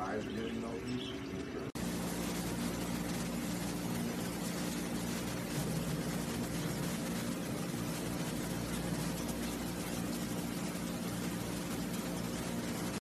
eyes are getting open.